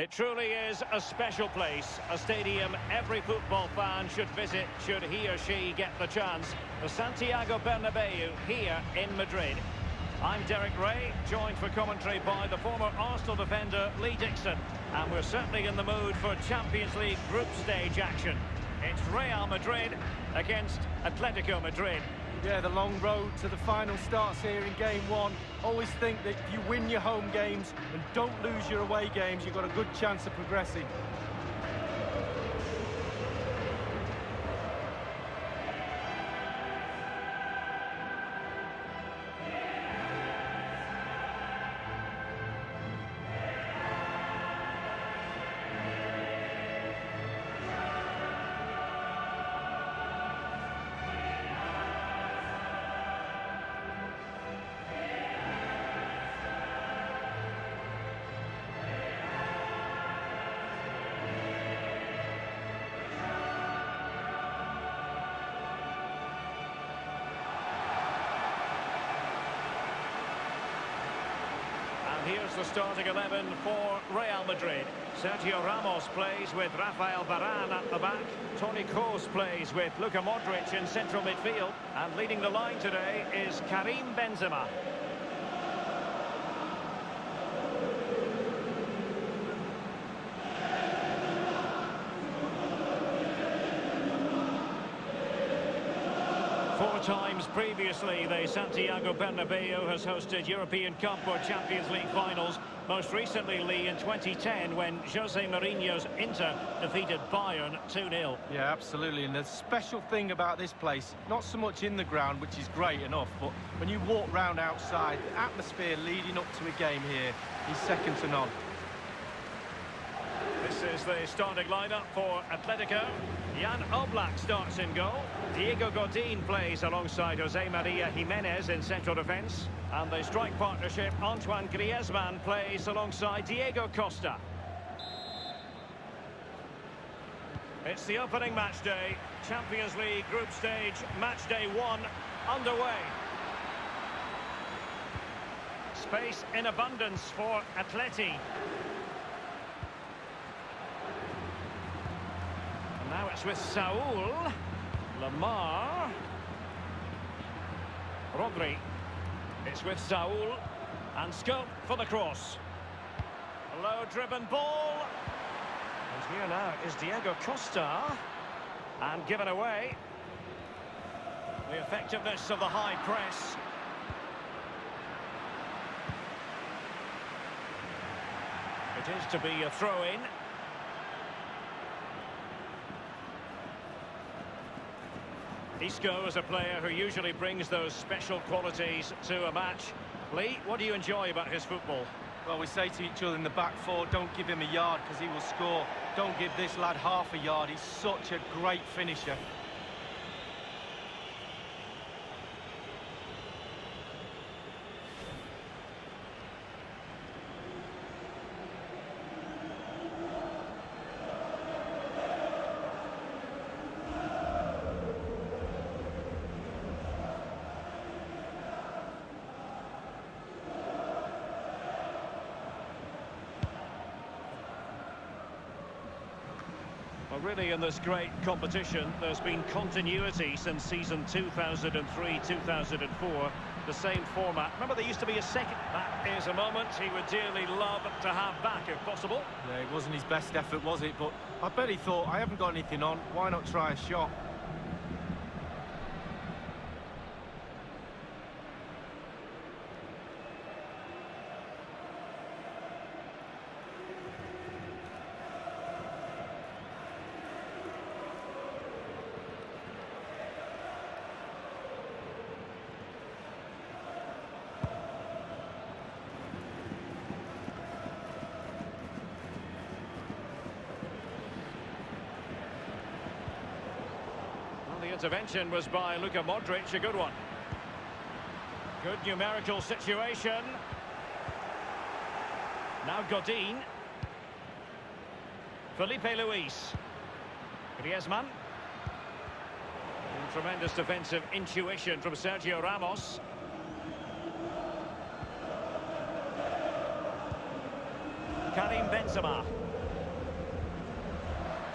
It truly is a special place, a stadium every football fan should visit should he or she get the chance. The Santiago Bernabéu here in Madrid. I'm Derek Ray, joined for commentary by the former Arsenal defender Lee Dixon, and we're certainly in the mood for Champions League group stage action. It's Real Madrid against Atlético Madrid. Yeah, the long road to the final starts here in game one. Always think that if you win your home games and don't lose your away games, you've got a good chance of progressing. Here's the starting 11 for Real Madrid. Sergio Ramos plays with Rafael Varane at the back. Tony Kroos plays with Luka Modrić in central midfield. And leading the line today is Karim Benzema. Times previously, the Santiago Bernabéu has hosted European Cup or Champions League finals. Most recently, Lee, in 2010, when Jose Mourinho's Inter defeated Bayern 2-0. Yeah, absolutely. And the special thing about this place, not so much in the ground, which is great enough, but when you walk round outside, the atmosphere leading up to a game here is second to none. This is the starting lineup for Atletico. Jan Oblak starts in goal. Diego Godín plays alongside Jose María Jiménez in central defence. And the strike partnership, Antoine Griezmann plays alongside Diego Costa. It's the opening match day. Champions League group stage, match day one, underway. Space in abundance for Atleti. Now it's with Saúl, Lemar, Rodri. It's with Saúl, and scope for the cross. A low driven ball. And here now is Diego Costa, and given away. The effectiveness of the high press. It is to be a throw-in. Isco is a player who usually brings those special qualities to a match. Lee, what do you enjoy about his football? Well, we say to each other in the back four, don't give him a yard because he will score. Don't give this lad half a yard. He's such a great finisher. Really, in this great competition, there's been continuity since season 2003-2004, the same format. Remember, there used to be a second. That is a moment he would dearly love to have back, if possible. Yeah, it wasn't his best effort, was it? But I bet he thought, I haven't got anything on, why not try a shot? Intervention was by Luka Modrić, a good one. Good numerical situation. Now Godín. Felipe Luis. Griezmann. And tremendous defensive intuition from Sergio Ramos. Karim Benzema.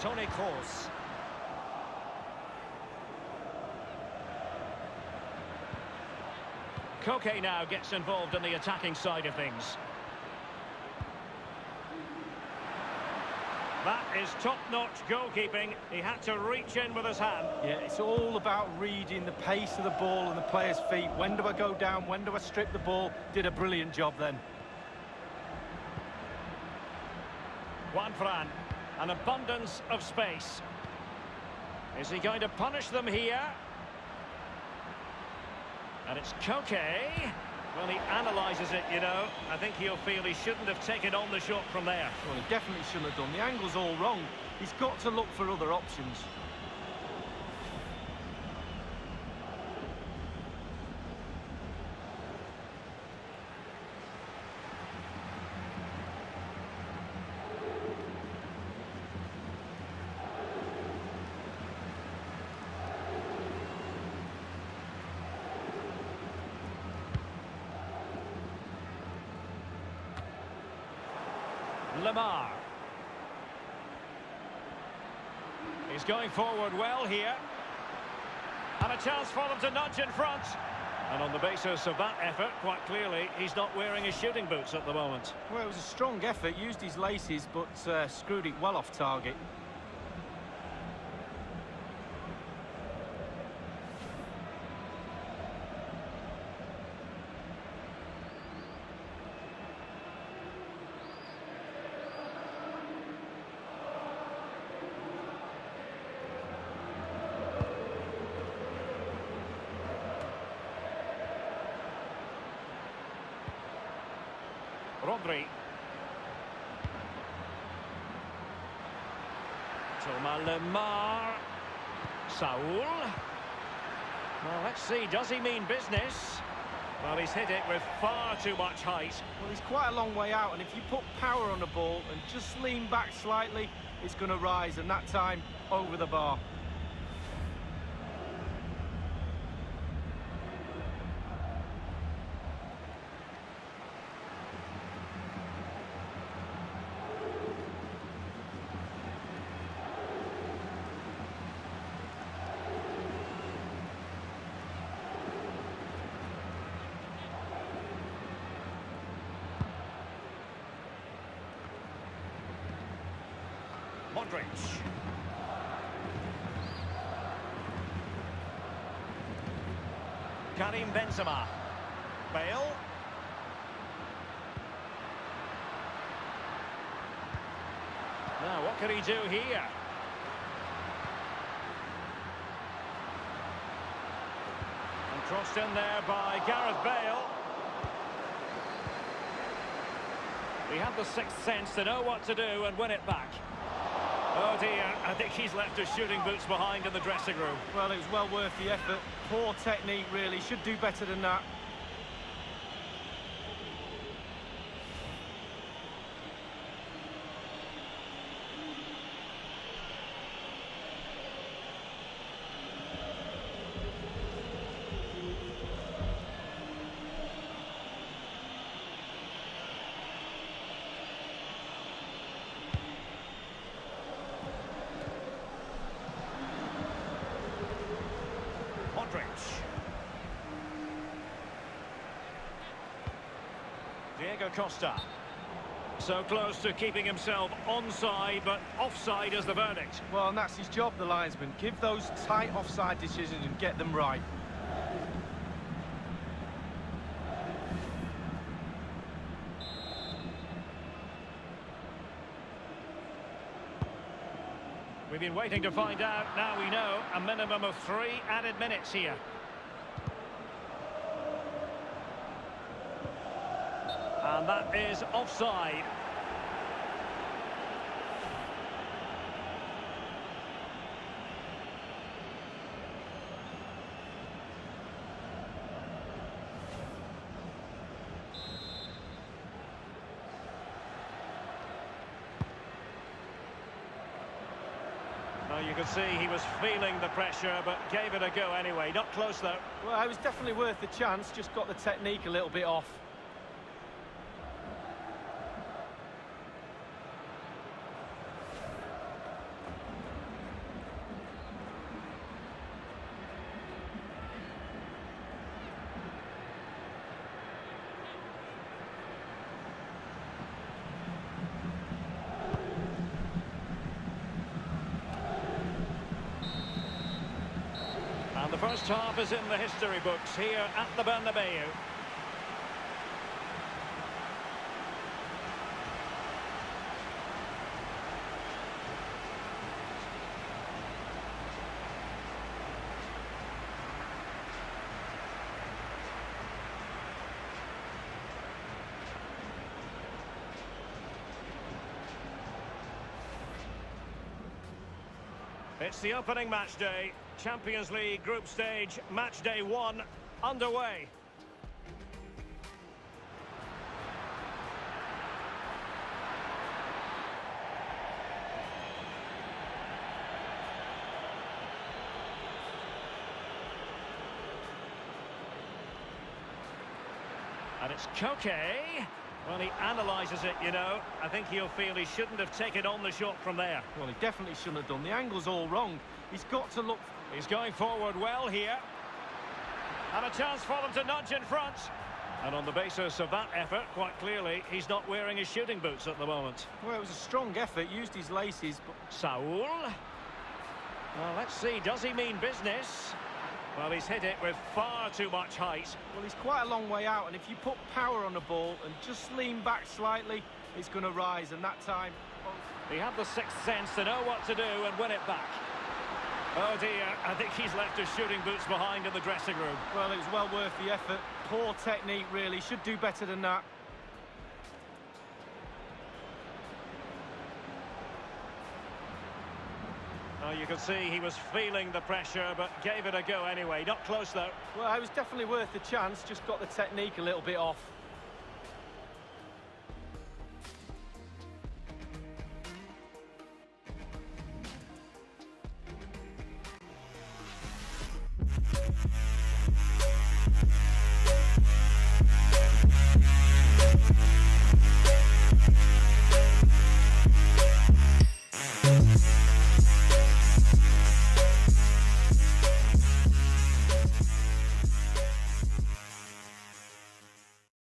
Tony Kroos. Koke now gets involved in the attacking side of things. That is top-notch goalkeeping. He had to reach in with his hand. Yeah, it's all about reading the pace of the ball and the player's feet. When do I go down? When do I strip the ball? Did a brilliant job then. Juan Fran, an abundance of space. Is he going to punish them here? And it's Koke. Well, he analyses it, you know. I think he'll feel he shouldn't have taken on the shot from there. Well, he definitely shouldn't have done. The angle's all wrong. He's got to look for other options. Lemar. He's going forward well here. And a chance for them to nudge in front. And on the basis of that effort, quite clearly, he's not wearing his shooting boots at the moment. Well, it was a strong effort, used his laces, but screwed it well off target. Rodri. Thomas Lemar. Saúl. Well, let's see, does he mean business? Well, he's hit it with far too much height. Well, he's quite a long way out, and if you put power on the ball and just lean back slightly, it's going to rise, and that time, over the bar. Modrić. Karim Benzema. Bale. Now, what could he do here? And crossed in there by Gareth Bale. He had the sixth sense to know what to do and win it back. Oh dear, I think he's left his shooting boots behind in the dressing room. Well, it was well worth the effort. Poor technique, really. Should do better than that. Diego Costa. So close to keeping himself onside, but offside is the verdict. Well, and that's his job, the linesman. Give those tight offside decisions and get them right. We've been waiting to find out. Now we know a minimum of 3 added minutes here. And that is offside. Well, you could see he was feeling the pressure, but gave it a go anyway. Not close, though. Well, it was definitely worth the chance. Just got the technique a little bit off. first half is in the history books here at the Bernabéu. It's the opening match day, Champions League group stage, match day one, underway. And it's Koke. Well, he analyses it, you know. I think he'll feel he shouldn't have taken on the shot from there. Well, he definitely shouldn't have done. The angle's all wrong. He's got to look. He's going forward well here. And a chance for them to nudge in front. And on the basis of that effort, quite clearly, he's not wearing his shooting boots at the moment. Well, it was a strong effort, used his laces, but... Saúl. Well, let's see, does he mean business? Well, he's hit it with far too much height. Well, he's quite a long way out, and if you put power on the ball and just lean back slightly, it's going to rise, and that time... He had the sixth sense to know what to do and win it back. Oh, dear, I think he's left his shooting boots behind in the dressing room. Well, it was well worth the effort. Poor technique, really. Should do better than that. Oh, you can see he was feeling the pressure, but gave it a go anyway. Not close, though. Well, it was definitely worth the chance. Just got the technique a little bit off.